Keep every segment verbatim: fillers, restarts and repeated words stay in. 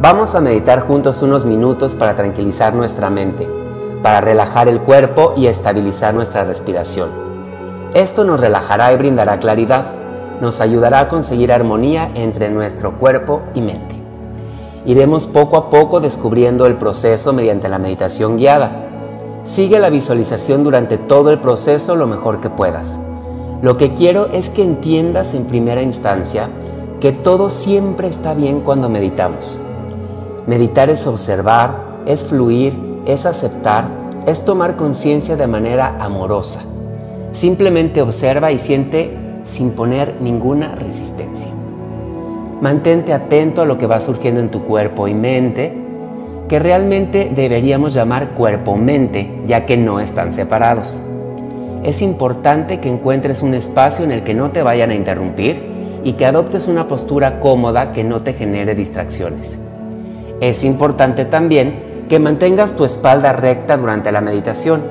Vamos a meditar juntos unos minutos para tranquilizar nuestra mente, para relajar el cuerpo y estabilizar nuestra respiración. Esto nos relajará y brindará claridad, nos ayudará a conseguir armonía entre nuestro cuerpo y mente. Iremos poco a poco descubriendo el proceso mediante la meditación guiada. Sigue la visualización durante todo el proceso lo mejor que puedas. Lo que quiero es que entiendas en primera instancia que todo siempre está bien cuando meditamos. Meditar es observar, es fluir, es aceptar, es tomar conciencia de manera amorosa. Simplemente observa y siente sin poner ninguna resistencia. Mantente atento a lo que va surgiendo en tu cuerpo y mente, que realmente deberíamos llamar cuerpo-mente, ya que no están separados. Es importante que encuentres un espacio en el que no te vayan a interrumpir y que adoptes una postura cómoda que no te genere distracciones. Es importante también que mantengas tu espalda recta durante la meditación.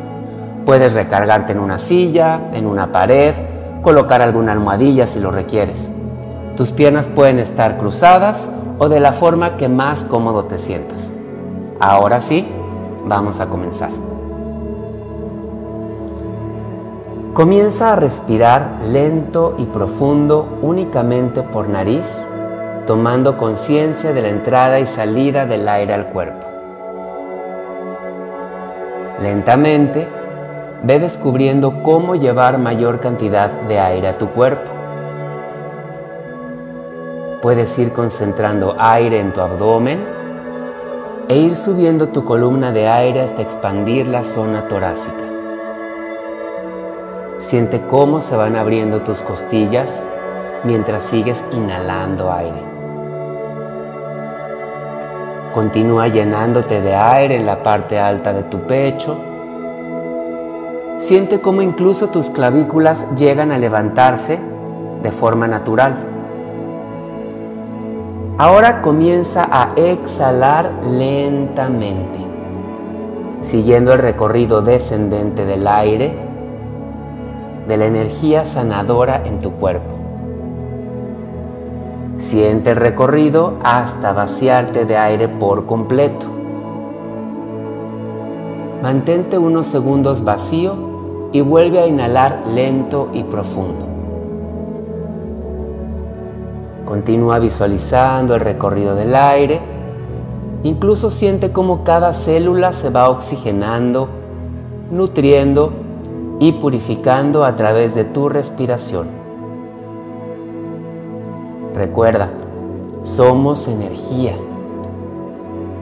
Puedes recargarte en una silla, en una pared, colocar alguna almohadilla si lo requieres. Tus piernas pueden estar cruzadas o de la forma que más cómodo te sientas. Ahora sí, vamos a comenzar. Comienza a respirar lento y profundo únicamente por nariz, tomando conciencia de la entrada y salida del aire al cuerpo. Lentamente, ve descubriendo cómo llevar mayor cantidad de aire a tu cuerpo. Puedes ir concentrando aire en tu abdomen e ir subiendo tu columna de aire hasta expandir la zona torácica. Siente cómo se van abriendo tus costillas mientras sigues inhalando aire. Continúa llenándote de aire en la parte alta de tu pecho. Siente cómo incluso tus clavículas llegan a levantarse de forma natural. Ahora comienza a exhalar lentamente, siguiendo el recorrido descendente del aire, de la energía sanadora en tu cuerpo. Siente el recorrido hasta vaciarte de aire por completo. Mantente unos segundos vacío y vuelve a inhalar lento y profundo. Continúa visualizando el recorrido del aire. Incluso siente cómo cada célula se va oxigenando, nutriendo y purificando a través de tu respiración. Recuerda, somos energía.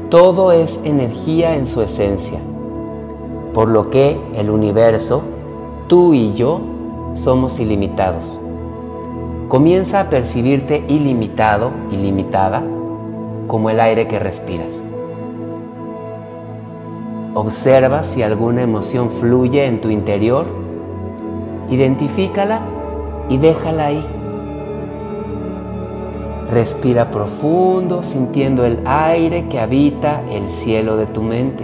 Todo es energía en su esencia, por lo que el universo, tú y yo, somos ilimitados. Comienza a percibirte ilimitado, ilimitada, como el aire que respiras. Observa si alguna emoción fluye en tu interior, identifícala y déjala ahí. Respira profundo, sintiendo el aire que habita el cielo de tu mente.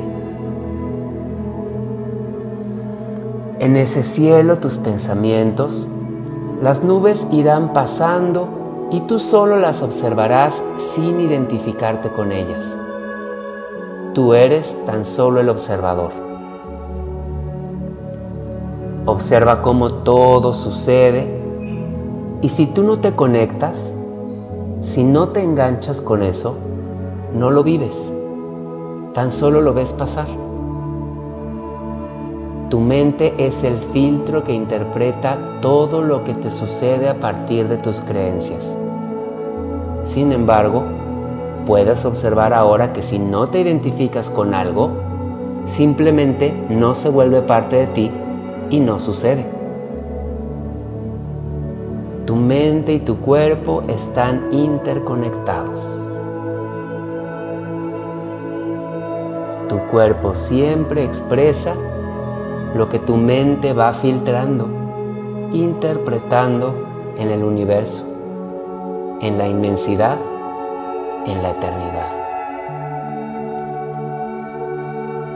En ese cielo, tus pensamientos, las nubes irán pasando y tú solo las observarás sin identificarte con ellas. Tú eres tan solo el observador. Observa cómo todo sucede y si tú no te conectas, si no te enganchas con eso, no lo vives, tan solo lo ves pasar. Tu mente es el filtro que interpreta todo lo que te sucede a partir de tus creencias. Sin embargo, puedes observar ahora que si no te identificas con algo, simplemente no se vuelve parte de ti y no sucede. Tu mente y tu cuerpo están interconectados. Tu cuerpo siempre expresa lo que tu mente va filtrando, interpretando en el universo, en la inmensidad, en la eternidad.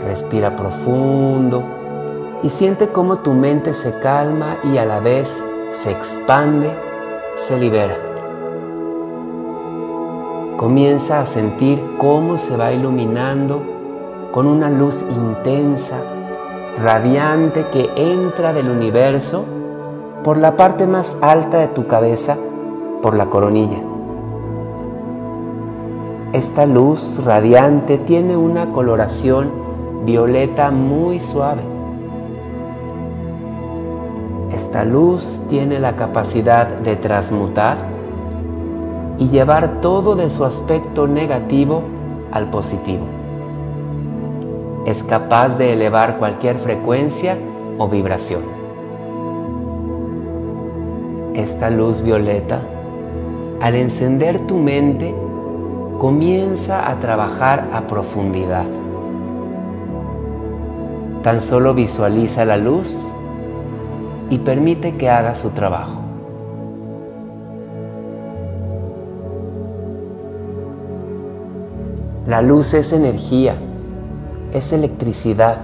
Respira profundo y siente cómo tu mente se calma y a la vez se expande, se libera. Comienza a sentir cómo se va iluminando con una luz intensa, radiante, que entra del universo por la parte más alta de tu cabeza, por la coronilla. Esta luz radiante tiene una coloración violeta muy suave. Esta luz tiene la capacidad de transmutar y llevar todo de su aspecto negativo al positivo. Es capaz de elevar cualquier frecuencia o vibración. Esta luz violeta, al encender tu mente, comienza a trabajar a profundidad. Tan solo visualiza la luz y permite que haga su trabajo. La luz es energía, es electricidad,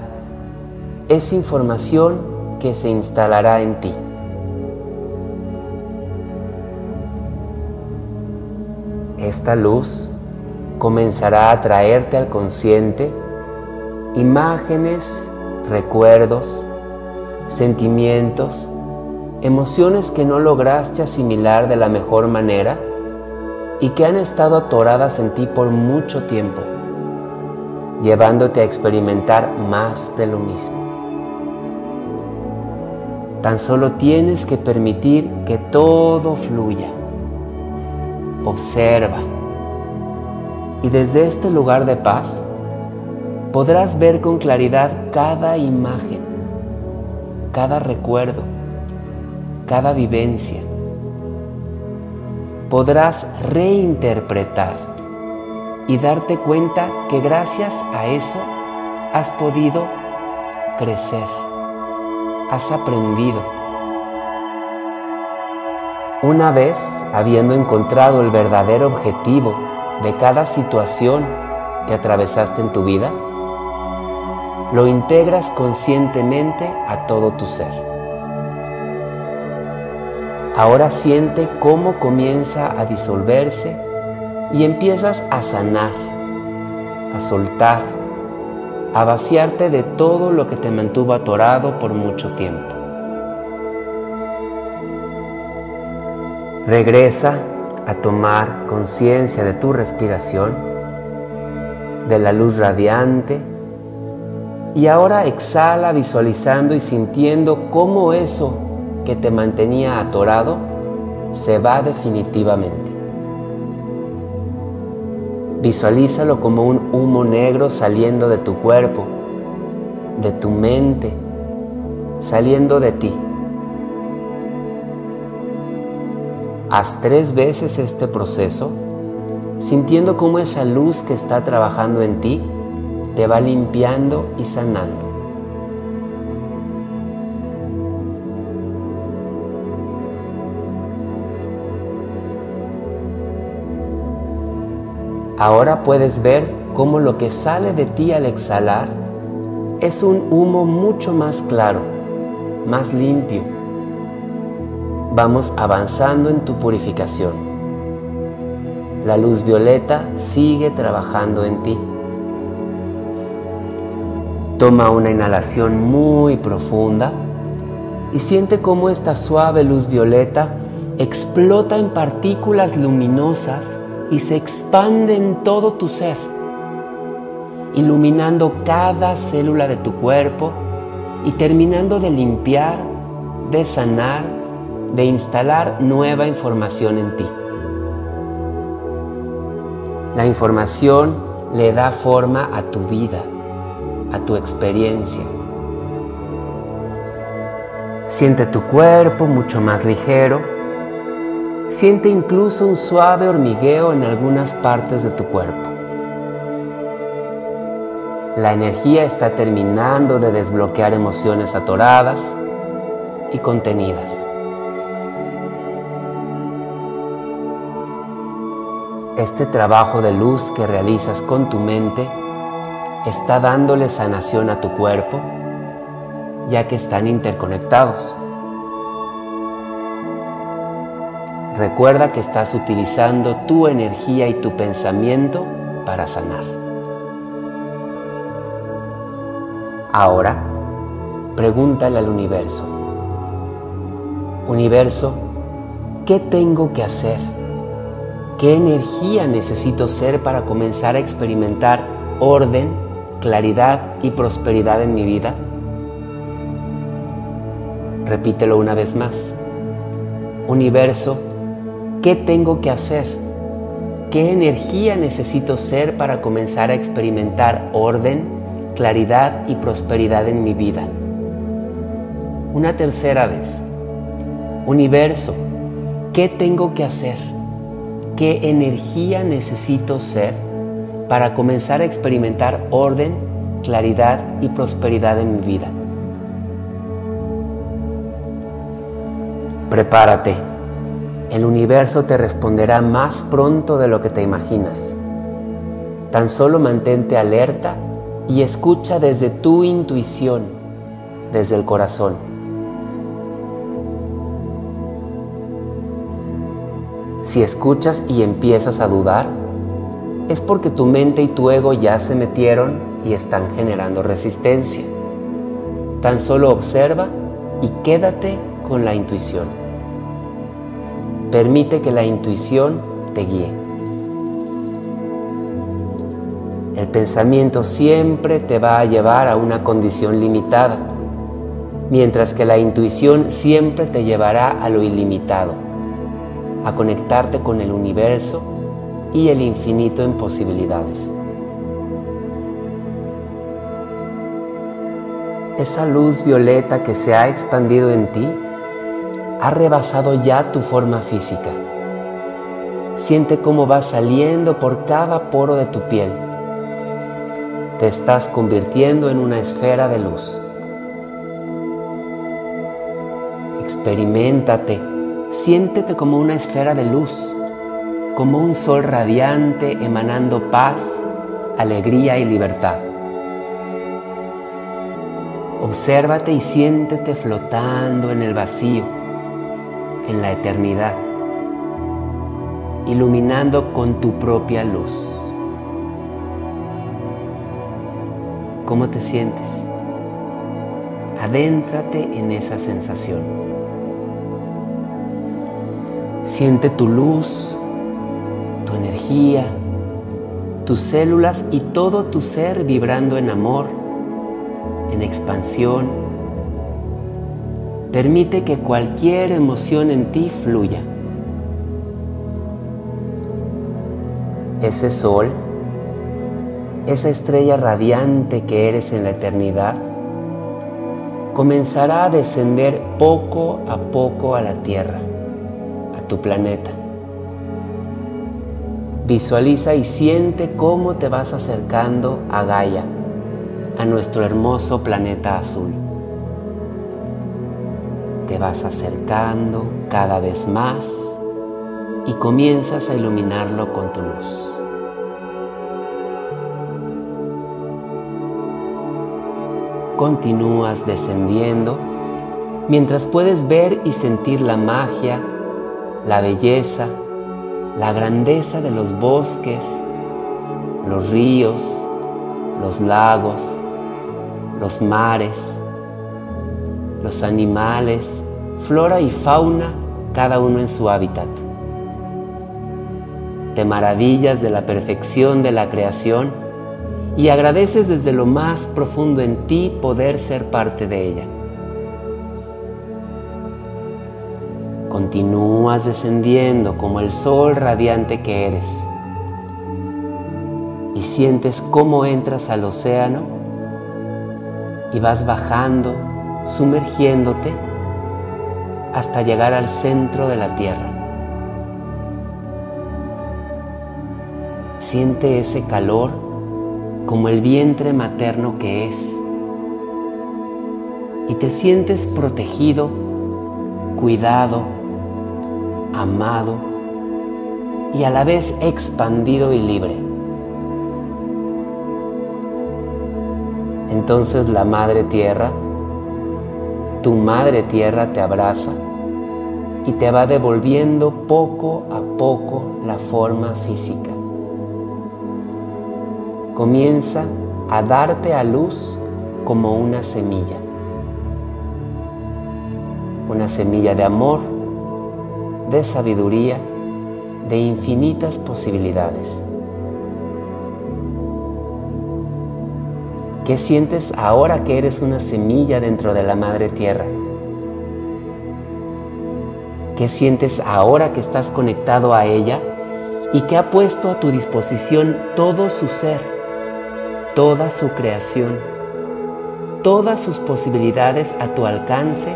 es información que se instalará en ti. Esta luz comenzará a traerte al consciente imágenes, recuerdos, sentimientos, emociones que no lograste asimilar de la mejor manera y que han estado atoradas en ti por mucho tiempo, llevándote a experimentar más de lo mismo. Tan solo tienes que permitir que todo fluya. Observa, y desde este lugar de paz podrás ver con claridad cada imagen, cada recuerdo, cada vivencia. Podrás reinterpretar y darte cuenta que gracias a eso has podido crecer, has aprendido. Una vez habiendo encontrado el verdadero objetivo de cada situación que atravesaste en tu vida, lo integras conscientemente a todo tu ser. Ahora siente cómo comienza a disolverse y empiezas a sanar, a soltar, a vaciarte de todo lo que te mantuvo atorado por mucho tiempo. Regresa a tomar conciencia de tu respiración, de la luz radiante, y ahora exhala visualizando y sintiendo cómo eso que te mantenía atorado se va definitivamente. Visualízalo como un humo negro saliendo de tu cuerpo, de tu mente, saliendo de ti. Haz tres veces este proceso, sintiendo cómo esa luz que está trabajando en ti te va limpiando y sanando. Ahora puedes ver cómo lo que sale de ti al exhalar es un humo mucho más claro, más limpio. Vamos avanzando en tu purificación. La luz violeta sigue trabajando en ti. Toma una inhalación muy profunda y siente cómo esta suave luz violeta explota en partículas luminosas y se expande en todo tu ser, iluminando cada célula de tu cuerpo y terminando de limpiar, de sanar, de instalar nueva información en ti. La información le da forma a tu vida, a tu experiencia. Siente tu cuerpo mucho más ligero. Siente incluso un suave hormigueo en algunas partes de tu cuerpo. La energía está terminando de desbloquear emociones atoradas y contenidas. Este trabajo de luz que realizas con tu mente está dándole sanación a tu cuerpo, ya que están interconectados. Recuerda que estás utilizando tu energía y tu pensamiento para sanar. Ahora, pregúntale al universo. Universo, ¿qué tengo que hacer? ¿Qué energía necesito ser para comenzar a experimentar orden, claridad y prosperidad en mi vida? Repítelo una vez más. Universo, ¿qué tengo que hacer? ¿Qué energía necesito ser para comenzar a experimentar orden, claridad y prosperidad en mi vida? Una tercera vez. Universo, ¿qué tengo que hacer? ¿Qué energía necesito ser para comenzar a experimentar orden, claridad y prosperidad en mi vida? Prepárate. El universo te responderá más pronto de lo que te imaginas. Tan solo mantente alerta y escucha desde tu intuición, desde el corazón. Si escuchas y empiezas a dudar, es porque tu mente y tu ego ya se metieron y están generando resistencia. Tan solo observa y quédate con la intuición. Permite que la intuición te guíe. El pensamiento siempre te va a llevar a una condición limitada, mientras que la intuición siempre te llevará a lo ilimitado, a conectarte con el universo y el infinito en posibilidades. Esa luz violeta que se ha expandido en ti ha rebasado ya tu forma física. Siente cómo va saliendo por cada poro de tu piel. Te estás convirtiendo en una esfera de luz. Experiméntate. Siéntete como una esfera de luz, como un sol radiante emanando paz, alegría y libertad. Obsérvate y siéntete flotando en el vacío, en la eternidad, iluminando con tu propia luz. ¿Cómo te sientes? Adéntrate en esa sensación. Siente tu luz, tu energía, tus células y todo tu ser vibrando en amor, en expansión. Permite que cualquier emoción en ti fluya. Ese sol, esa estrella radiante que eres en la eternidad, comenzará a descender poco a poco a la Tierra, a tu planeta. Visualiza y siente cómo te vas acercando a Gaia, a nuestro hermoso planeta azul. Te vas acercando cada vez más y comienzas a iluminarlo con tu luz. Continúas descendiendo mientras puedes ver y sentir la magia, la belleza, la grandeza de los bosques, los ríos, los lagos, los mares, los animales, flora y fauna, cada uno en su hábitat. Te maravillas de la perfección de la creación y agradeces desde lo más profundo en ti poder ser parte de ella. Continúas descendiendo como el sol radiante que eres y sientes cómo entras al océano y vas bajando, sumergiéndote hasta llegar al centro de la Tierra. Siente ese calor como el vientre materno que es y te sientes protegido, cuidado, amado y a la vez expandido y libre. Entonces la Madre Tierra, tu Madre Tierra, te abraza y te va devolviendo poco a poco la forma física. Comienza a darte a luz como una semilla. Una semilla de amor, de sabiduría, de infinitas posibilidades. ¿Qué sientes ahora que eres una semilla dentro de la Madre Tierra? ¿Qué sientes ahora que estás conectado a ella y que ha puesto a tu disposición todo su ser, toda su creación, todas sus posibilidades a tu alcance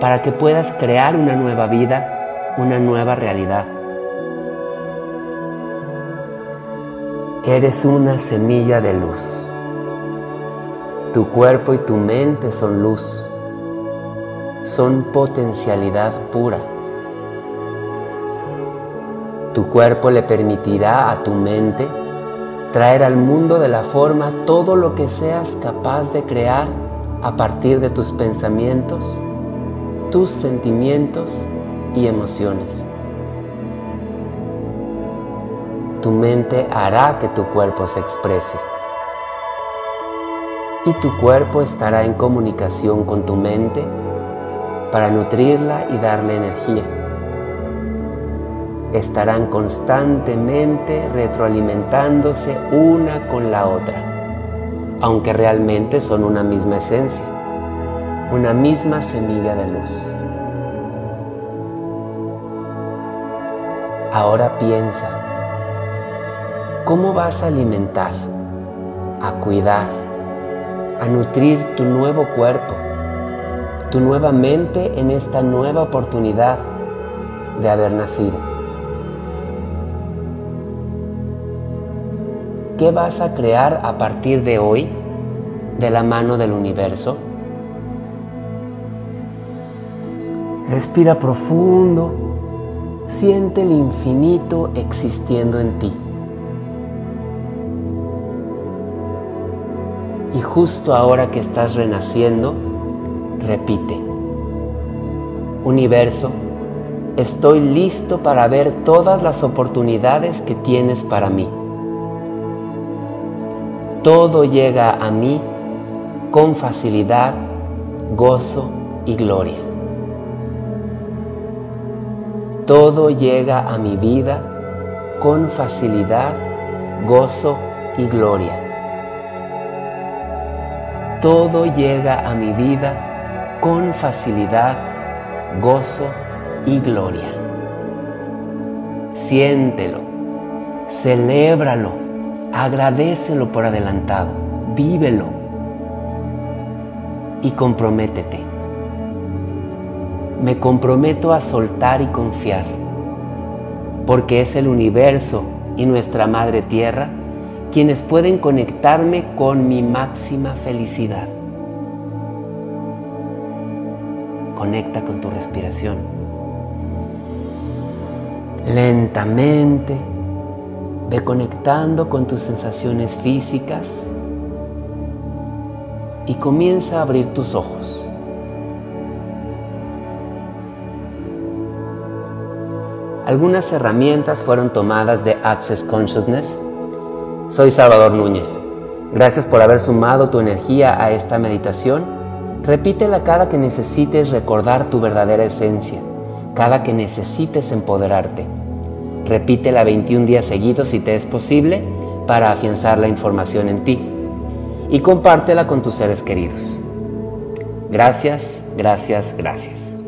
para que puedas crear una nueva vida, una nueva realidad? Eres una semilla de luz. Tu cuerpo y tu mente son luz, son potencialidad pura. Tu cuerpo le permitirá a tu mente traer al mundo de la forma todo lo que seas capaz de crear a partir de tus pensamientos, tus sentimientos y emociones. Tu mente hará que tu cuerpo se exprese. Y tu cuerpo estará en comunicación con tu mente para nutrirla y darle energía. Estarán constantemente retroalimentándose una con la otra, aunque realmente son una misma esencia, una misma semilla de luz. Ahora piensa, ¿cómo vas a alimentar, a cuidar, a nutrir tu nuevo cuerpo, tu nueva mente en esta nueva oportunidad de haber nacido? ¿Qué vas a crear a partir de hoy de la mano del universo? Respira profundo, siente el infinito existiendo en ti. Y justo ahora que estás renaciendo, repite: universo, estoy listo para ver todas las oportunidades que tienes para mí. Todo llega a mí con facilidad, gozo y gloria. Todo llega a mi vida con facilidad, gozo y gloria. Todo llega a mi vida con facilidad, gozo y gloria. Siéntelo, celébralo, agradécelo por adelantado, vívelo y comprométete. Me comprometo a soltar y confiar, porque es el universo y nuestra Madre Tierra quienes pueden conectarme con mi máxima felicidad. Conecta con tu respiración. Lentamente ve conectando con tus sensaciones físicas y comienza a abrir tus ojos. Algunas herramientas fueron tomadas de Access Consciousness. Soy Salvador Núñez. Gracias por haber sumado tu energía a esta meditación. Repítela cada que necesites recordar tu verdadera esencia, cada que necesites empoderarte. Repítela veintiún días seguidos si te es posible para afianzar la información en ti y compártela con tus seres queridos. Gracias, gracias, gracias.